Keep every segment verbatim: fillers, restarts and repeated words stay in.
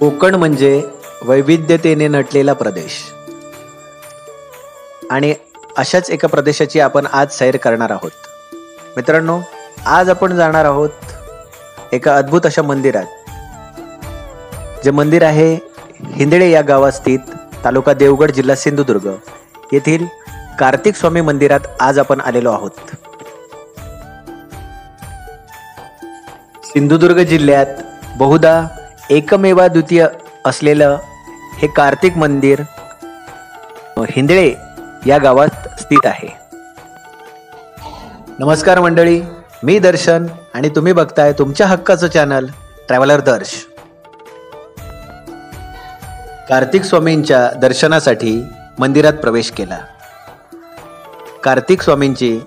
कोकण म्हणजे वैविध्यतेने नटलेला प्रदेश आणि अशाच एका प्रदेशाची आपण आज सैर करणार आहोत. मित्रांनो, आज आपण जाणार आहोत एका अद्भुत अशा मंदिरात. जे मंदिर आहे हिंदळे या गावात स्थित, तालुका देवगढ़, जिल्हा सिंधुदुर्ग येथील कार्तिक स्वामी मंदिरात आज आपण आलेलो आहोत. सिंधुदुर्ग जिल्ह्यात बहुदा एकमेवा द्वितीय असलेलं हे कार्तिक मंदिर हिंदळे या गावात स्थित आहे. नमस्कार मंडळी, मी दर्शन आणि तुम्ही बघताय तुमच्या हक्काचं चॅनल ट्रॅव्हलर दर्श. कार्तिक स्वामींच्या दर्शनासाठी मंदिरात प्रवेश केला. कार्तिक स्वामींची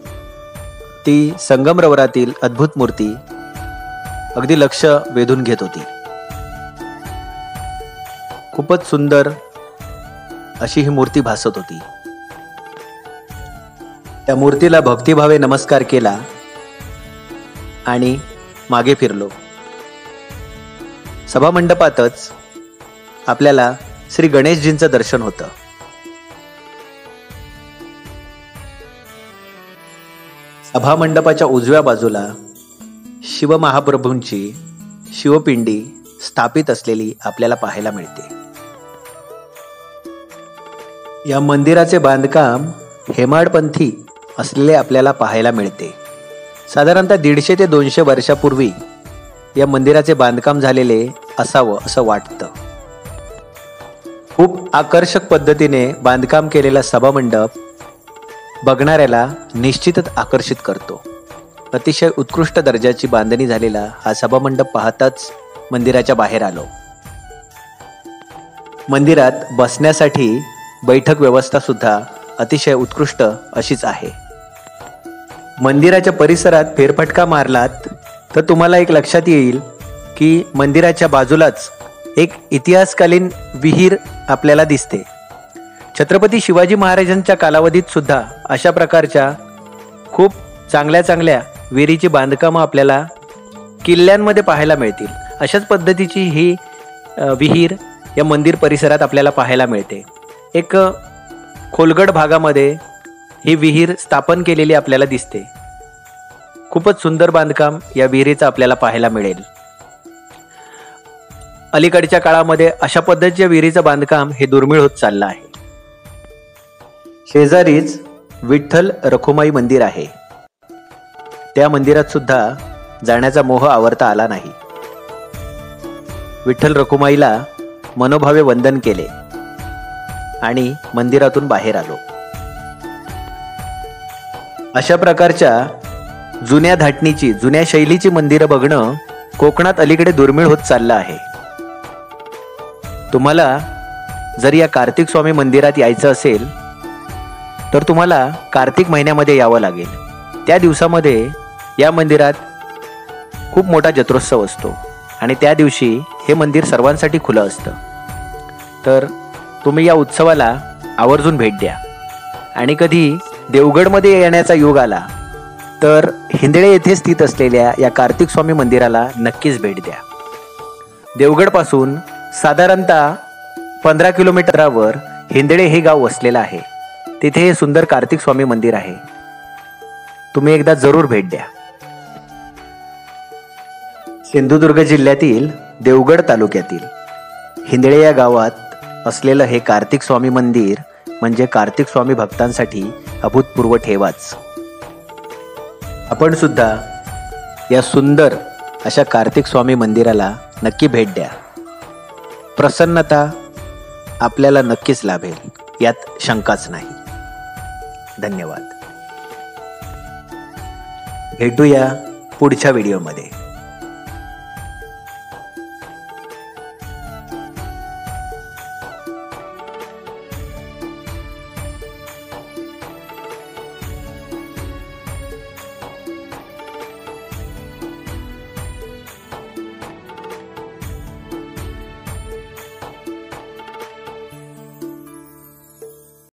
ती संगमरवरातील अद्भुत मूर्ती अगदी लक्ष वेधून घेत होती. खूपच सुंदर अशी ही मूर्ती भासत होती. त्या मूर्तीला भक्तिभावे नमस्कार केला आणि मागे फिरलो. सभामंडपातच आपल्याला श्री गणेशजींचं दर्शन होतं. सभामंडपाच्या उजव्या बाजूला शिवमहाप्रभूंची शिवपिंडी स्थापित असलेली आपल्याला पाहायला मिळते. या मंदिराचे बांधकाम हेमाडपंथी असलेले आपल्याला पाहायला मिळते. साधारणतः दीडशे ते दोनशे वर्षापूर्वी या मंदिराचे बांधकाम झालेले असावं असं वाटतं. खूप आकर्षक पद्धतीने बांधकाम केलेला सभामंडप बघणाऱ्याला निश्चितच आकर्षित करतो. अतिशय उत्कृष्ट दर्जाची बांधणी झालेला हा सभामंडप पाहताच मंदिराच्या बाहेर आलो. मंदिरात बसण्यासाठी बैठक व्यवस्था सुद्धा अतिशय उत्कृष्ट अशीच आहे. मंदिराच्या परिसरात फेरफटका मारलात तर तुम्हाला एक लक्षात येईल की मंदिराच्या बाजूलाच एक इतिहासकालीन विहीर आपल्याला दिसते. छत्रपती शिवाजी महाराजांच्या कालावधीत सुद्धा अशा प्रकारच्या खूप चांगल्या चांगल्या विहिरीची बांधकामं आपल्याला किल्ल्यांमध्ये पाहायला मिळतील. अशाच पद्धतीची ही विहीर या मंदिर परिसरात आपल्याला पाहायला मिळते. एक खोलगड भागामध्ये ही विहीर स्थापन केलेली आपल्याला दिसते. खूपच सुंदर बांधकाम या विहिरीचं आपल्याला पाहायला मिळेल. अलीकडच्या काळामध्ये अशा पद्धतीच्या विहिरीचं बांधकाम हे दुर्मिळ होत चाललं आहे. शेजारीच विठ्ठल रखुमाई मंदिर आहे. त्या मंदिरात सुद्धा जाण्याचा मोह आवरता आला नाही. विठ्ठल रखुमाईला मनोभावे वंदन केले आणि मंदिरातून बाहेर आलो. अशा प्रकारच्या जुन्या धाटणीची, जुन्या शैलीची मंदिरं बघणं कोकणात अलीकडे दुर्मिळ होत चाललं आहे. तुम्हाला जर या कार्तिक स्वामी मंदिरात यायचं असेल तर तुम्हाला कार्तिक महिन्यामध्ये यावं लागेल. त्या दिवसामध्ये या मंदिरात खूप मोठा जत्रोत्सव असतो आणि त्या दिवशी हे मंदिर सर्वांसाठी खुलं असतं. तर तुम्ही या उत्सवाला आवर्जून भेट द्या आणि कधी देवगडमध्ये येण्याचा योग आला तर हिंदळे येथे स्थित असलेल्या या कार्तिक स्वामी मंदिराला नक्कीच भेट द्या. देवगडपासून साधारणतः पंधरा किलोमीटरावर हिंदळे हे गाव वसलेलं आहे. तिथे हे सुंदर कार्तिक स्वामी मंदिर आहे. तुम्ही एकदा जरूर भेट द्या. सिंधुदुर्ग जिल्ह्यातील देवगड तालुक्यातील हिंदळे या गावात असलेलं हे कार्तिक स्वामी मंदिर म्हणजे कार्तिक स्वामी भक्तांसाठी अभूतपूर्व ठेवाच. आपण सुद्धा या सुंदर अशा कार्तिक स्वामी मंदिराला नक्की भेट द्या. प्रसन्नता आपल्याला नक्कीच लाभेल, यात शंकाच नाही. धन्यवाद. भेटूया पुढच्या व्हिडिओमध्ये.